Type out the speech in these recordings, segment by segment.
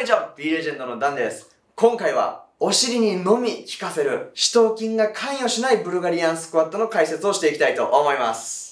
こんにちは、B レジェンドのダンです。今回はお尻にのみ効かせる四頭筋が関与しないブルガリアンスクワットの解説をしていきたいと思います。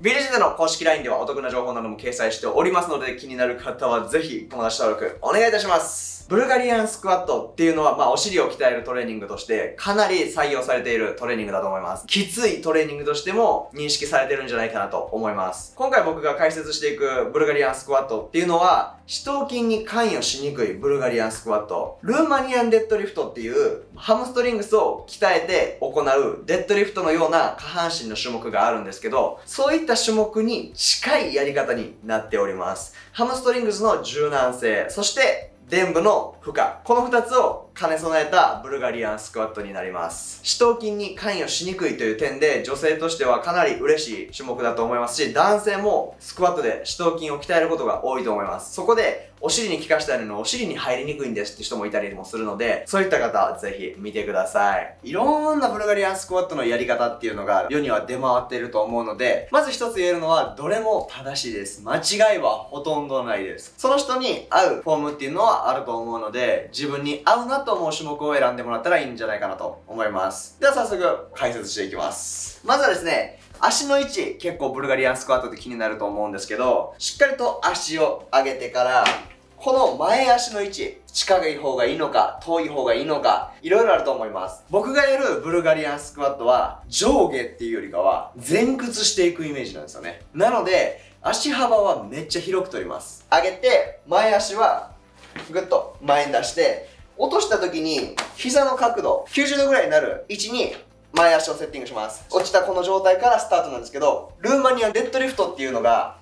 B レジェンドの公式 LINE ではお得な情報なども掲載しておりますので、気になる方はぜひ友達登録お願いいたします。ブルガリアンスクワットっていうのは、お尻を鍛えるトレーニングとしてかなり採用されているトレーニングだと思います。きついトレーニングとしても認識されてるんじゃないかなと思います。今回僕が解説していくブルガリアンスクワットっていうのは、四頭筋に関与しにくいブルガリアンスクワット。ルーマニアンデッドリフトっていうハムストリングスを鍛えて行うデッドリフトのような下半身の種目があるんですけど、そういった種目に近いやり方になっております。ハムストリングスの柔軟性、そして臀部の負荷。この2つを兼ね備えたブルガリアンスクワットになります。四頭筋に関与しにくいという点で、女性としてはかなり嬉しい種目だと思いますし、男性もスクワットで四頭筋を鍛えることが多いと思います。そこでお尻に効かしたいのにお尻に入りにくいんですって人もいたりもするので、そういった方はぜひ見てください。いろんなブルガリアンスクワットのやり方っていうのが世には出回っていると思うので、まず一つ言えるのはどれも正しいです。間違いはほとんどないです。その人に合うフォームっていうのはあると思うので、自分に合うなと思う種目を選んでもらったらいいんじゃないかなと思います。では早速解説していきます。まずはですね、足の位置、結構ブルガリアンスクワットって気になると思うんですけど、しっかりと足を上げてから、この前足の位置、近い方がいいのか、遠い方がいいのか、いろいろあると思います。僕がやるブルガリアンスクワットは、上下っていうよりかは、前屈していくイメージなんですよね。なので、足幅はめっちゃ広く取ります。上げて、前足は、ぐっと前に出して、落とした時に、膝の角度、90度ぐらいになる位置に、前足をセッティングします。落ちたこの状態からスタートなんですけど、ルーマニアンデッドリフトっていうのが、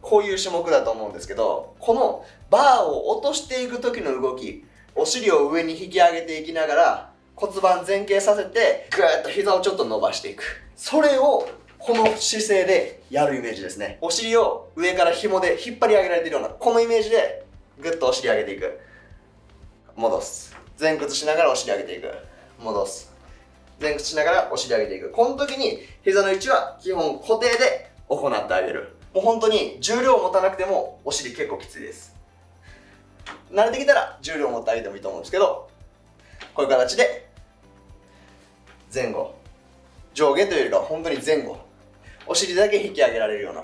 こういう種目だと思うんですけど、このバーを落としていく時の動き、お尻を上に引き上げていきながら骨盤前傾させて、ぐーっと膝をちょっと伸ばしていく。それをこの姿勢でやるイメージですね。お尻を上から紐で引っ張り上げられているような、このイメージでぐっとお尻上げていく。戻す。前屈しながらお尻上げていく。戻す。前屈しながらお尻上げていく。この時に膝の位置は基本固定で行ってあげる。もう本当に重量を持たなくてもお尻結構きついです。慣れてきたら重量を持ってあげてもいいと思うんですけど、こういう形で前後、上下というよりかは本当に前後、お尻だけ引き上げられるような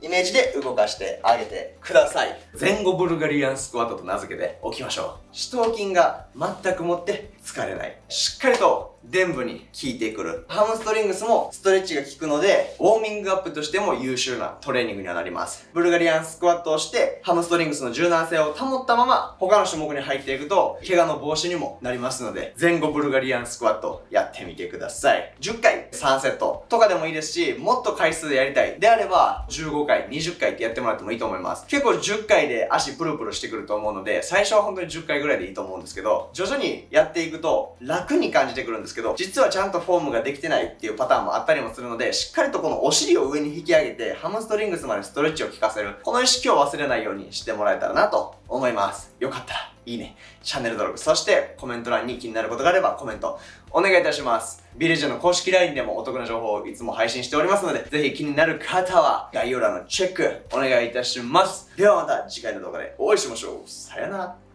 イメージで動かしてあげてください。前後ブルガリアンスクワットと名付けておきましょう。四頭筋が全くもって疲れない、しっかりと臀部に効いてくる。ハムストリングスもストレッチが効くので、ウォーミングアップとしても優秀なトレーニングにはなります。ブルガリアンスクワットをしてハムストリングスの柔軟性を保ったまま他の種目に入っていくと怪我の防止にもなりますので、前後ブルガリアンスクワットやってみてください。10回3セットとかでもいいですし、もっと回数でやりたいであれば15回20回ってやってもらってもいいと思います。結構10回で足プルプルしてくると思うので、最初は本当に10回ぐらいでいいと思うんですけど、徐々にやっていくと楽に感じてくるんですけど、実はちゃんとフォームができてないっていうパターンもあったりもするので、しっかりとこのお尻を上に引き上げてハムストリングスまでストレッチを効かせる、この意識を忘れないようにしてもらえたらなと思います。よかったらいいね、チャンネル登録、そしてコメント欄に気になることがあればコメントお願いいたします。B レジェンドの公式 LINE でもお得な情報をいつも配信しておりますので、ぜひ気になる方は概要欄のチェックお願いいたします。ではまた次回の動画でお会いしましょう。さよなら。